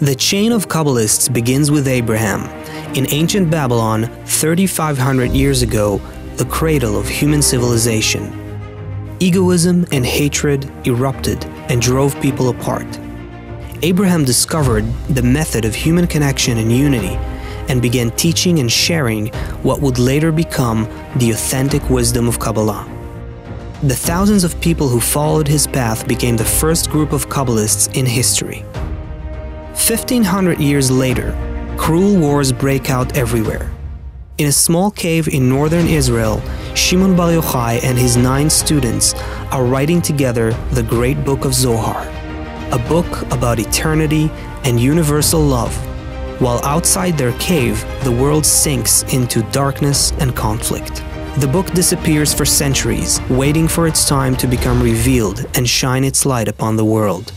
The chain of Kabbalists begins with Abraham. In ancient Babylon, 3,500 years ago, the cradle of human civilization. Egoism and hatred erupted and drove people apart. Abraham discovered the method of human connection and unity and began teaching and sharing what would later become the authentic wisdom of Kabbalah. The thousands of people who followed his path became the first group of Kabbalists in history. 1,500 years later, cruel wars break out everywhere. In a small cave in northern Israel, Shimon Bar Yochai and his 9 students are writing together the great book of Zohar, a book about eternity and universal love, while outside their cave, the world sinks into darkness and conflict. The book disappears for centuries, waiting for its time to become revealed and shine its light upon the world.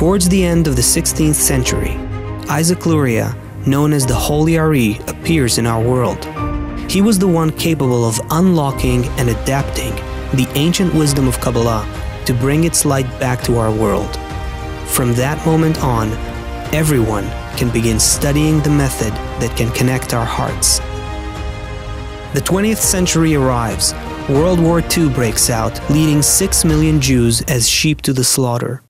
Towards the end of the 16th century, Isaac Luria, known as the Holy Ari, appears in our world. He was the one capable of unlocking and adapting the ancient wisdom of Kabbalah to bring its light back to our world. From that moment on, everyone can begin studying the method that can connect our hearts. The 20th century arrives. World War II breaks out, leading 6 million Jews as sheep to the slaughter.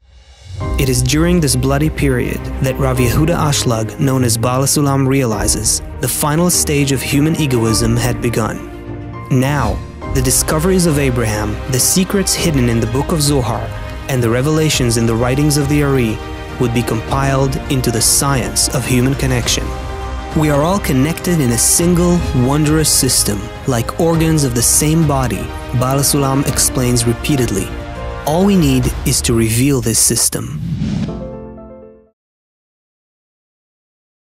It is during this bloody period that Rav Yehuda Ashlag, known as Baal HaSulam, realizes the final stage of human egoism had begun. Now, the discoveries of Abraham, the secrets hidden in the book of Zohar, and the revelations in the writings of the Ari would be compiled into the science of human connection. We are all connected in a single, wondrous system, like organs of the same body, Baal HaSulam explains repeatedly. All we need is to reveal this system.